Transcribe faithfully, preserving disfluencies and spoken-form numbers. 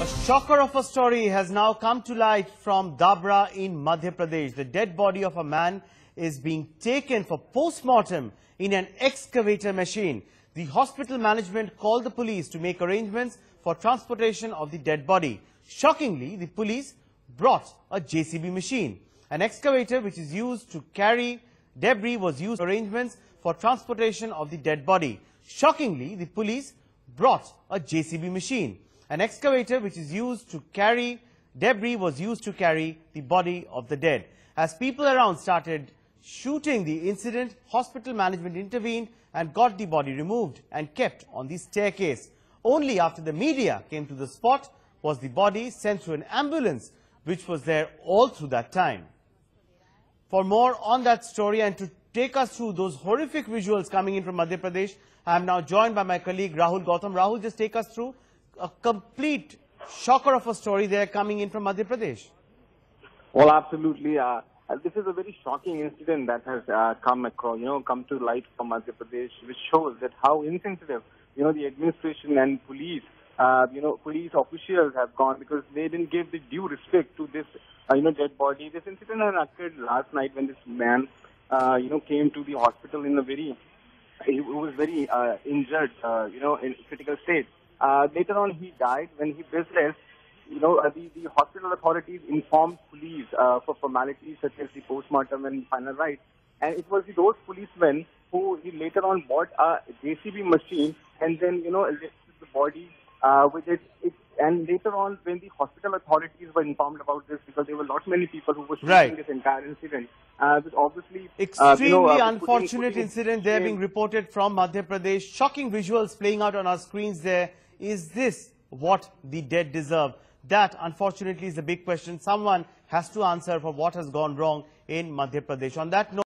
A shocker of a story has now come to light from Dabra in Madhya Pradesh. The dead body of a man is being taken for post-mortem in an excavator machine. The hospital management called the police to make arrangements for transportation of the dead body. Shockingly, the police brought a J C B machine. An excavator which is used to carry debris was used for arrangements for transportation of the dead body. Shockingly, the police brought a J C B machine. An excavator which is used to carry debris was used to carry the body of the dead. As people around started shooting the incident, hospital management intervened and got the body removed and kept on the staircase. Only after the media came to the spot was the body sent through an ambulance which was there all through that time. For more on that story and to take us through those horrific visuals coming in from Madhya Pradesh, I am now joined by my colleague Rahul Gautam. Rahul, just take us through a complete shocker of a story there coming in from Madhya Pradesh. Well, absolutely. Uh, this is a very shocking incident that has uh, come across, you know, come to light from Madhya Pradesh, which shows that how insensitive, you know, the administration and police, uh, you know, police officials have gone, because they didn't give the due respect to this, uh, you know, dead body. This incident had occurred last night when this man, uh, you know, came to the hospital in a very, he was very uh, injured, uh, you know, in critical state. Uh, later on, he died when he business. You know, uh, the, the hospital authorities informed police uh, for formalities such as the postmortem and final rites. And it was those policemen who he later on bought a J C B machine and then, you know, lifted the body uh, with it. it. And later on, when the hospital authorities were informed about this, because there were not many people who were shooting right. this entire incident, uh, which obviously... Extremely uh, you know, uh, unfortunate putting, putting incident there being reported from Madhya Pradesh. Shocking visuals playing out on our screens there. Is this what the dead deserve? That, unfortunately, is the big question. Someone has to answer for what has gone wrong in Madhya Pradesh. On that note,